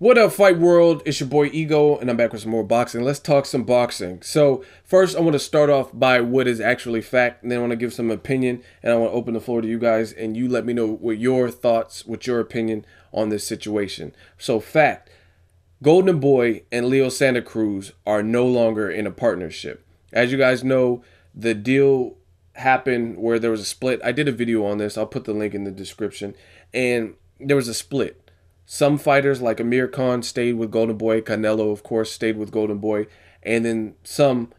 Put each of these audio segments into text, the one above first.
What up, Fight World? It's your boy Ego, and I'm back with some more boxing. Let's talk some boxing. So first, I want to start off by what is actually fact, and then I want to give some opinion, and I want to open the floor to you guys, and you let me know what your thoughts, what your opinion on this situation. So fact, Golden Boy and Leo Santa Cruz are no longer in a partnership. As you guys know, the deal happened where there was a split. I did a video on this. I'll put the link in the description, and there was a split. Some fighters like Amir Khan stayed with Golden Boy. Canelo, of course, stayed with Golden Boy. And then some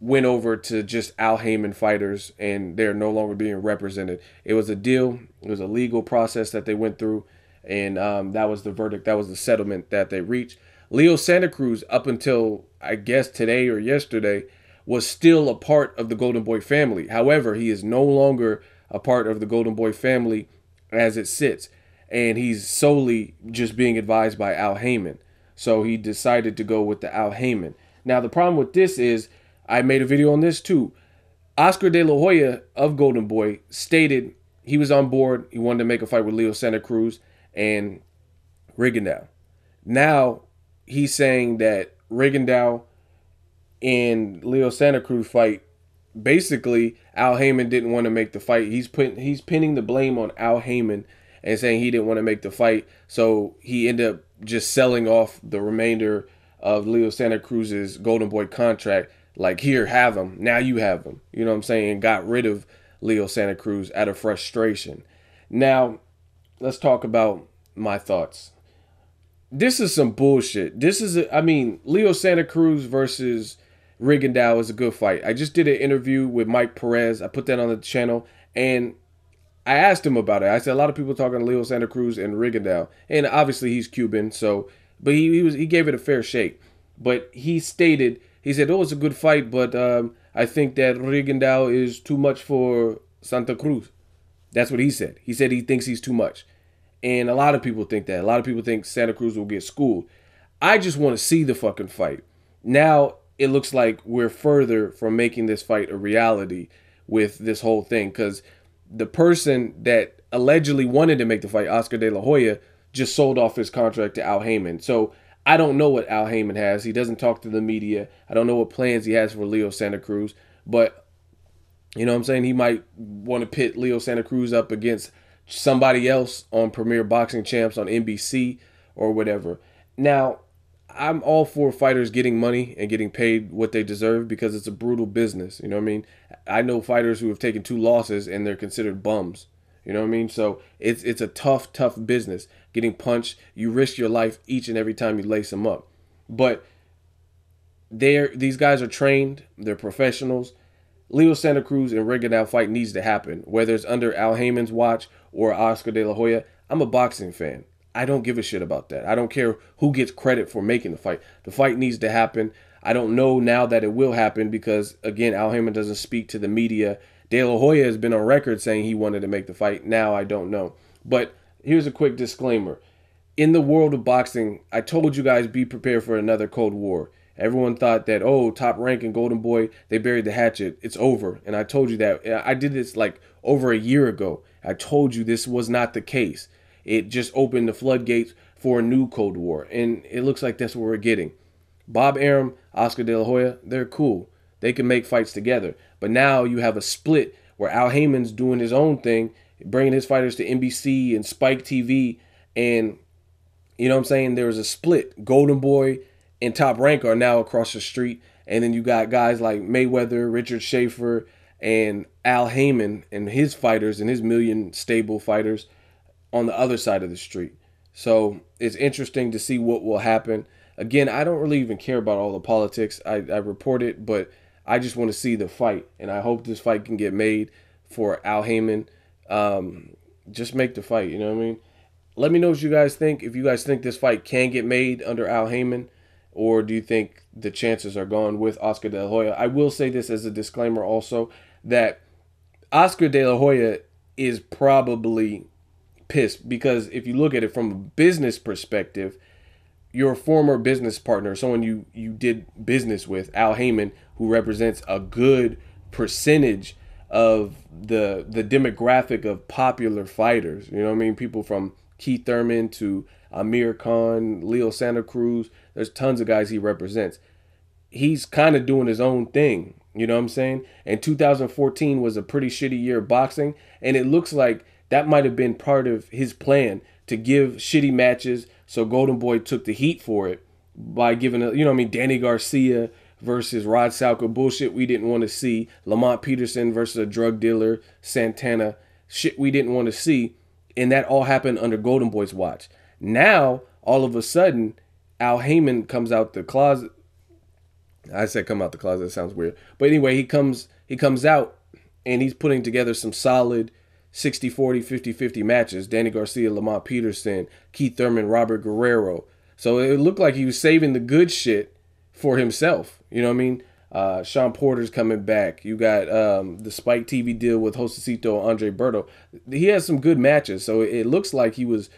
went over to just Al Haymon fighters, and they're no longer being represented. It was a deal. It was a legal process that they went through, and that was the verdict. That was the settlement that they reached. Leo Santa Cruz, up until, I guess, today or yesterday, was still a part of the Golden Boy family. However, he is no longer a part of the Golden Boy family as it sits. And he's solely just being advised by Al Haymon. So he decided to go with the Al Haymon. Now, the problem with this is, I made a video on this too. Oscar De La Hoya of Golden Boy stated he was on board. He wanted to make a fight with Leo Santa Cruz and Rigondeaux. Now, he's saying that Rigondeaux and Leo Santa Cruz fight, basically, Al Haymon didn't want to make the fight. He's pinning the blame on Al Haymon and saying he didn't want to make the fight, so he ended up just selling off the remainder of Leo Santa Cruz's Golden Boy contract. Like, here, have him. Now you have him. You know what I'm saying? And got rid of Leo Santa Cruz out of frustration. Now, let's talk about my thoughts. This is some bullshit. This is, I mean, Leo Santa Cruz versus Rigondeaux is a good fight. I just did an interview with Mike Perez. I put that on the channel, and I asked him about it. I said, a lot of people talking to Leo Santa Cruz and Rigondeaux, and obviously he's Cuban, so, but he gave it a fair shake. But he stated, he said, oh, it's a good fight, but I think that Rigondeaux is too much for Santa Cruz. That's what he said. He said he thinks he's too much. And a lot of people think that. A lot of people think Santa Cruz will get schooled. I just want to see the fucking fight. Now, it looks like we're further from making this fight a reality with this whole thing, because the person that allegedly wanted to make the fight, Oscar De La Hoya, just sold off his contract to Al Haymon. So I don't know what Al Haymon has. He doesn't talk to the media. I don't know what plans he has for Leo Santa Cruz. But, you know what I'm saying? He might want to pit Leo Santa Cruz up against somebody else on Premier Boxing Champs on NBC or whatever. Now, I'm all for fighters getting money and getting paid what they deserve, because it's a brutal business. You know what I mean? I know fighters who have taken 2 losses and they're considered bums. You know what I mean? So it's a tough, tough business. Getting punched, you risk your life each and every time you lace them up. But these guys are trained. They're professionals. Leo Santa Cruz and Rigondeaux fight needs to happen, whether it's under Al Haymon's watch or Oscar De La Hoya. I'm a boxing fan. I don't give a shit about that. I don't care who gets credit for making the fight. The fight needs to happen. I don't know now that it will happen because, again, Al Haymon doesn't speak to the media. De La Hoya has been on record saying he wanted to make the fight. Now I don't know. But here's a quick disclaimer. In the world of boxing, I told you guys be prepared for another Cold War. Everyone thought that, oh, Top Rank and Golden Boy, they buried the hatchet. It's over. And I told you that. I did this like over a year ago. I told you this was not the case. It just opened the floodgates for a new Cold War. And it looks like that's what we're getting. Bob Arum, Oscar De La Hoya, they're cool. They can make fights together. But now you have a split where Al Haymon's doing his own thing, bringing his fighters to NBC and Spike TV. And, you know what I'm saying, there's a split. Golden Boy and Top Rank are now across the street. And then you got guys like Mayweather, Richard Schaefer, and Al Haymon and his fighters and his million stable fighters on the other side of the street. So it's interesting to see what will happen. Again, I don't really even care about all the politics. I report it, but I just want to see the fight, and I hope this fight can get made for Al Haymon. Just make the fight, you know what I mean? Let me know what you guys think. If you guys think this fight can get made under Al Haymon, or do you think the chances are gone with Oscar De La Hoya? I will say this as a disclaimer also, that Oscar De La Hoya is probably pissed, because if you look at it from a business perspective, your former business partner, someone you did business with, Al Haymon, who represents a good percentage of the demographic of popular fighters, you know what I mean, people from Keith Thurman to Amir Khan, Leo Santa Cruz. There's tons of guys he represents. He's kind of doing his own thing. You know what I'm saying? And 2014 was a pretty shitty year of boxing. And it looks like that might have been part of his plan to give shitty matches. So Golden Boy took the heat for it by giving, you know what I mean, Danny Garcia versus Rod Salka, bullshit we didn't want to see. Lamont Peterson versus a drug dealer, Santana, shit we didn't want to see. And that all happened under Golden Boy's watch. Now, all of a sudden, Al Haymon comes out the closet. I said come out the closet, that sounds weird. But anyway, he comes out and he's putting together some solid 60-40, 50-50 matches. Danny Garcia, Lamont Peterson, Keith Thurman, Robert Guerrero. So it looked like he was saving the good shit for himself. You know what I mean? Sean Porter's coming back. You got the Spike TV deal with Josecito, Andre Berto. He has some good matches. So it looks like he was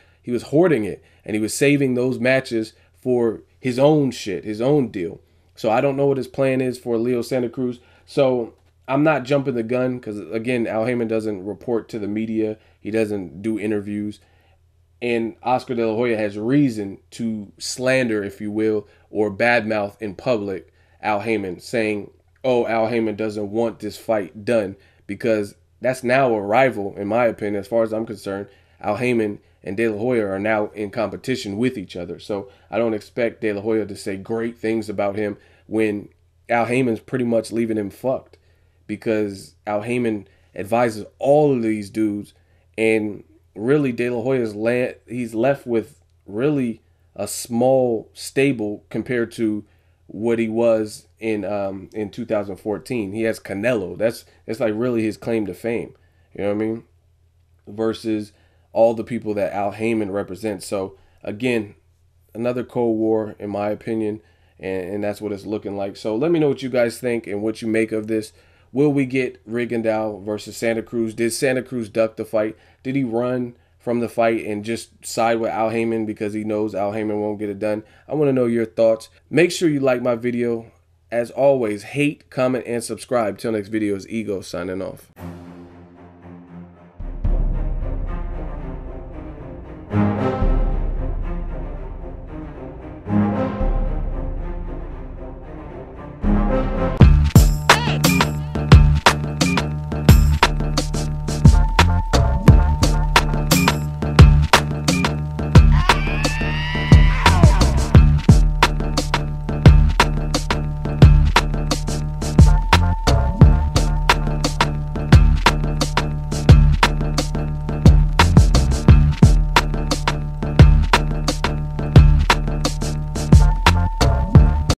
hoarding it, and he was saving those matches for his own shit, his own deal. So I don't know what his plan is for Leo Santa Cruz. So I'm not jumping the gun because, again, Al Haymon doesn't report to the media. He doesn't do interviews. And Oscar De La Hoya has reason to slander, if you will, or badmouth in public Al Haymon, saying, oh, Al Haymon doesn't want this fight done, because that's now a rival, in my opinion, as far as I'm concerned. Al Haymon and De La Hoya are now in competition with each other. So I don't expect De La Hoya to say great things about him when Al Heyman's pretty much leaving him fucked, because Al Haymon advises all of these dudes, and really De La Hoya's he's left with really a small stable compared to what he was in 2014. He has Canelo. That's like really his claim to fame. You know what I mean? Versus all the people that Al Haymon represents. So again, another Cold War in my opinion, and that's what it's looking like. So let me know what you guys think and what you make of this. Will we get Rigondeaux versus Santa Cruz? Did Santa Cruz duck the fight? Did he run from the fight and just side with Al Haymon because he knows Al Haymon won't get it done? I want to know your thoughts. Make sure you like my video. As always, hate, comment, and subscribe. Till next video, is Ego signing off.